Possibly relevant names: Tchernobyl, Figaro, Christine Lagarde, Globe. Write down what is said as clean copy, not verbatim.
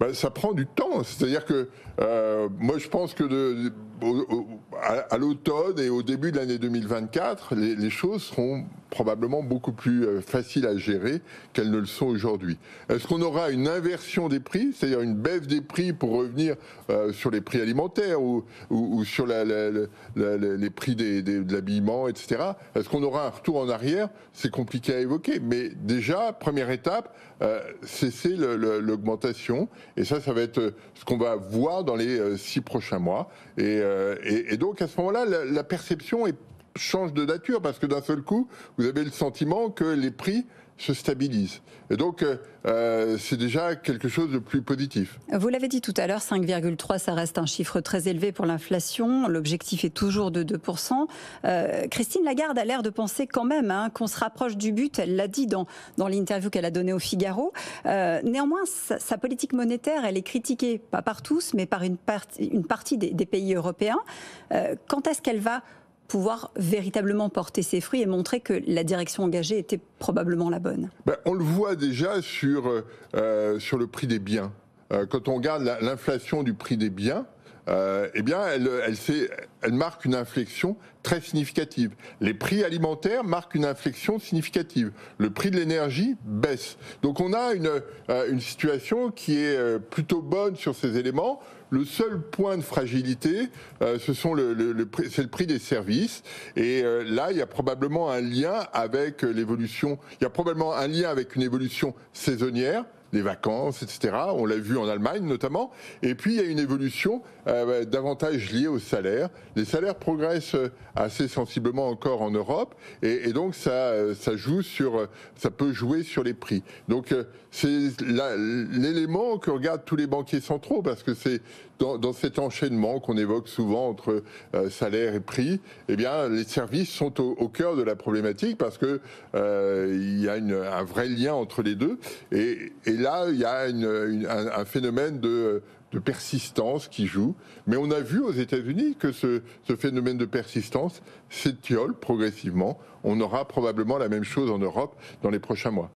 ben, ça prend du temps. C'est-à-dire que moi, je pense que à l'automne et au début de l'année 2024, les choses seront probablement beaucoup plus faciles à gérer qu'elles ne le sont aujourd'hui. Est-ce qu'on aura une inversion des prix, c'est-à-dire une baisse des prix pour revenir sur les prix alimentaires ou sur les prix de l'habillement, etc. Est-ce qu'on aura un retour en arrière? C'est compliqué à évoquer, mais déjà, première étape, cesser l'augmentation, et ça va être ce qu'on va voir dans les 6 prochains mois. Et donc, à ce moment-là, la perception change de nature, parce que d'un seul coup, vous avez le sentiment que les prix se stabilisent. Et donc, c'est déjà quelque chose de plus positif. Vous l'avez dit tout à l'heure, 5,3, ça reste un chiffre très élevé pour l'inflation. L'objectif est toujours de 2%. Christine Lagarde a l'air de penser quand même qu'on se rapproche du but. Elle l'a dit dans l'interview qu'elle a donnée au Figaro. Néanmoins, sa politique monétaire, elle est critiquée, pas par tous, mais par une partie des pays européens. Quand est-ce qu'elle va pouvoir véritablement porter ses fruits et montrer que la direction engagée était probablement la bonne? On le voit déjà sur le prix des biens. Quand on regarde l'inflation du prix des biens, eh bien, elle marque une inflexion très significative. Les prix alimentaires marquent une inflexion significative. Le prix de l'énergie baisse. Donc on a une situation qui est plutôt bonne sur ces éléments. Le seul point de fragilité, c'est le prix des services. Et là, il y a probablement un lien avec l'évolution. Il y a probablement un lien avec une évolution saisonnière, les vacances, etc. On l'a vu en Allemagne notamment. Et puis, il y a une évolution davantage liée aux salaires. Les salaires progressent assez sensiblement encore en Europe. Et donc, ça peut jouer sur les prix. Donc, c'est l'élément que regardent tous les banquiers centraux, parce que c'est dans cet enchaînement qu'on évoque souvent entre salaire et prix. Eh bien, les services sont au cœur de la problématique, parce que il y a un vrai lien entre les deux. Et là, il y a un phénomène de persistance qui joue. Mais on a vu aux États-Unis que ce phénomène de persistance s'étiole progressivement. On aura probablement la même chose en Europe dans les prochains mois.